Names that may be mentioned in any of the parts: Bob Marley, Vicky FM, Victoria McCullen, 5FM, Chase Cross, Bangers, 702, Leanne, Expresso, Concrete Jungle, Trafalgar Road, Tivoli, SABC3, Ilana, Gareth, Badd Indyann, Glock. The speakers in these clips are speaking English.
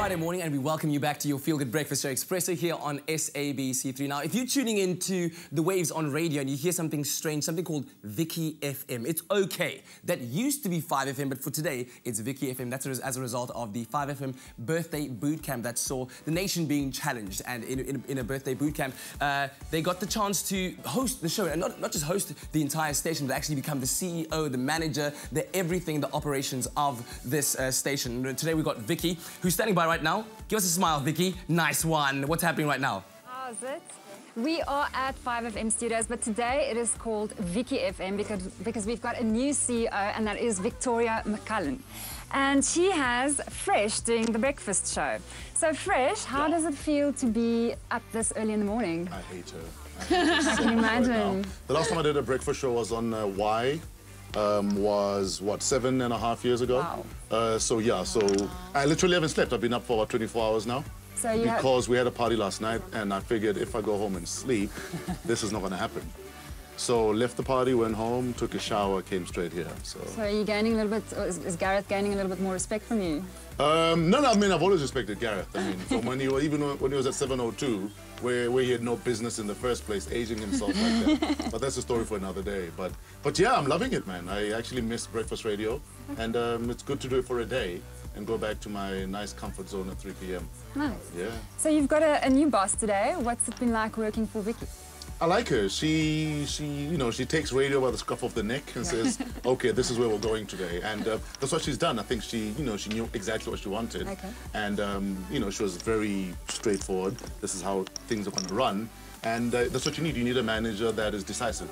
Friday morning, and we welcome you back to your Feel Good Breakfast Show, Expresso, here on SABC3. Now, if you're tuning into the waves on radio and you hear something strange, something called Vicky FM, it's okay. That used to be 5FM, but for today, it's Vicky FM. That's as a result of the 5FM birthday boot camp that saw the nation being challenged. And in a birthday boot camp, they got the chance to host the show, and not just host the entire station, but actually become the CEO, the manager, the everything, the operations of this station. Today, we've got Vicky, who's standing by right now. Give us a smile, Vicky. Nice one. What's happening right now? How's it? We are at 5FM Studios, but today it is called Vicky FM because we've got a new CEO, and that is Victoria McCullen. And she has Fresh doing the breakfast show. So Fresh, how does it feel to be up this early in the morning? I hate her. I can imagine. The last time I did a breakfast show was on Y. Was what, 7.5 years ago? Wow. So yeah, so I literally haven't slept. I've been up for about 24 hours now. So you because we had a party last night, and I figured if I go home and sleep, this is not going to happen. So left the party, went home, took a shower, came straight here. So are you gaining a little bit? Or is Gareth gaining a little bit more respect from you? No, I mean, I've always respected Gareth. I mean, from even when he was at 702. Where he had no business in the first place, aging himself like that. But that's a story for another day. But yeah, I'm loving it, man. I actually miss breakfast radio, and it's good to do it for a day and go back to my nice comfort zone at 3 p.m. Nice. Yeah. So you've got a new boss today. What's it been like working for Vicky? I like her. She you know, she takes radio by the scruff of the neck and says, okay, this is where we're going today. And that's what she's done. I think she knew exactly what she wanted. Okay. And, you know, she was very straightforward. This is how things are going to run. And that's what you need. You need a manager that is decisive.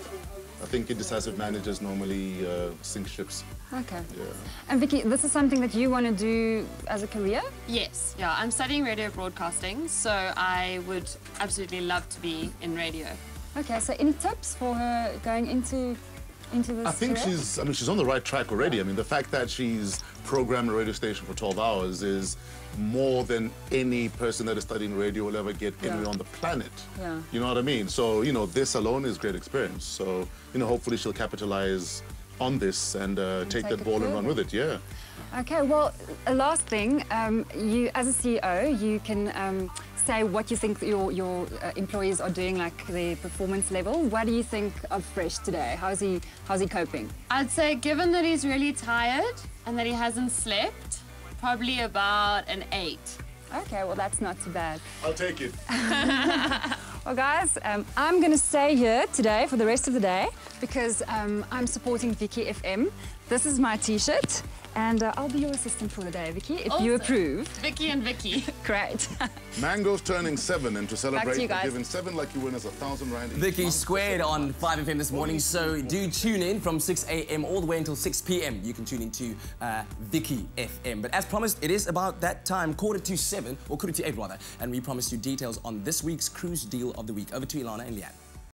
I think indecisive managers normally sink ships. Okay. Yeah. And Vicky, this is something that you want to do as a career? Yes. Yeah, I'm studying radio broadcasting, so I would absolutely love to be in radio. Okay, so any tips for her going into this? I think she's on the right track already. I mean, the fact that she's programmed a radio station for 12 hours is more than any person that is studying radio will ever get anywhere on the planet. Yeah. You know what I mean? So, you know, this alone is great experience. So, you know, hopefully she'll capitalize on this and take that ball and run with it, yeah. Okay, well, last thing, you as a CEO, you can say what you think your employees are doing, like their performance level. What do you think of Fresh today? How's he coping? I'd say, given that he's really tired and that he hasn't slept, probably about an 8. Okay, well, that's not too bad. I'll take it. Well, guys, I'm going to stay here today for the rest of the day because I'm supporting Vicky FM. This is my T-shirt, and I'll be your assistant for the day, Vicky, if you approve. Vicky and Vicky. Great. Mango's turning 7, and to celebrate, you're given 7 lucky winners 1,000 rand. Vicky squared on 5FM this morning, so do tune in from 6 a.m. all the way until 6 p.m. You can tune into Vicky FM. But as promised, it is about that time, 7:45, or 7:45 rather, and we promised you details on this week's cruise deal of the week. Over to Ilana and Leanne.